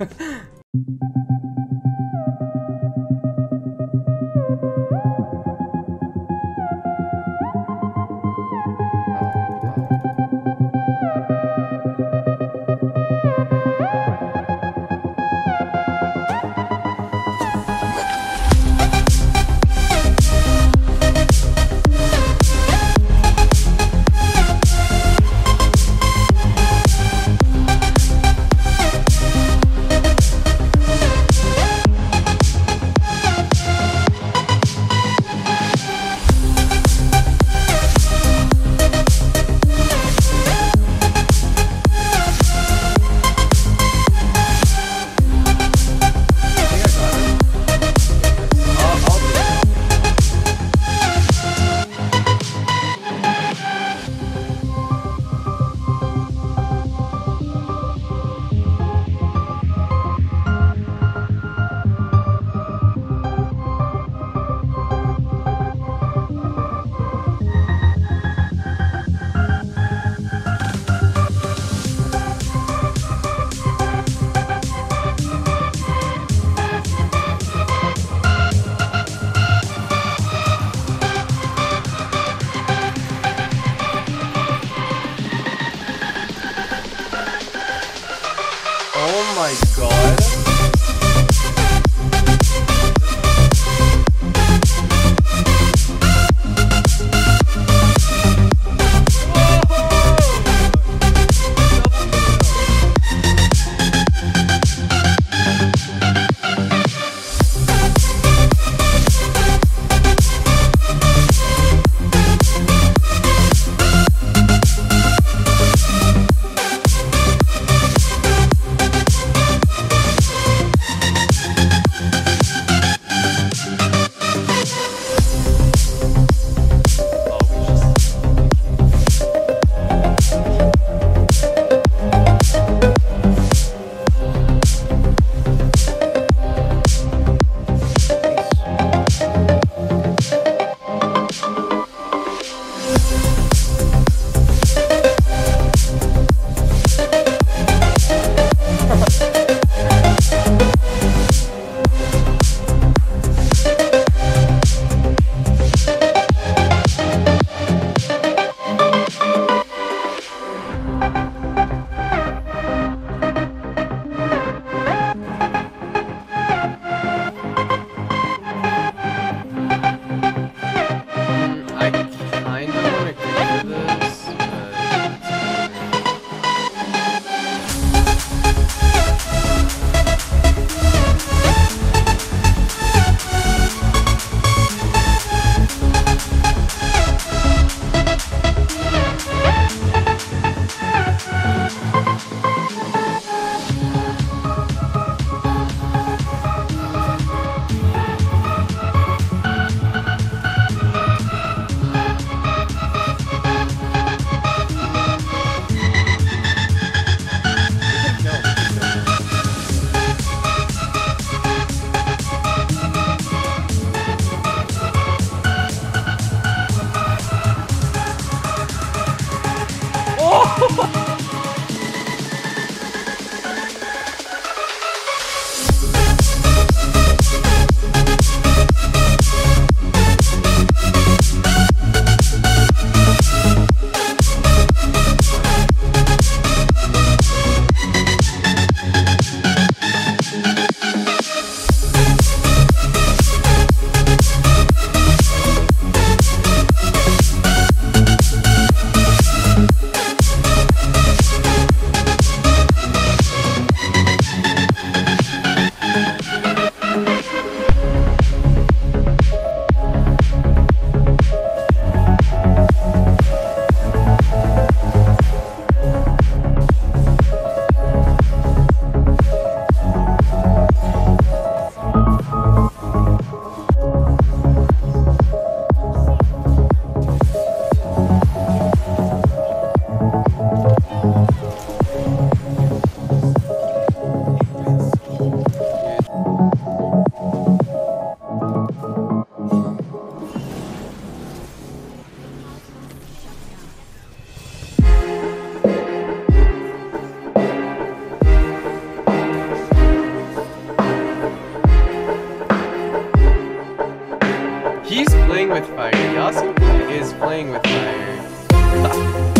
it. playing with my stuff.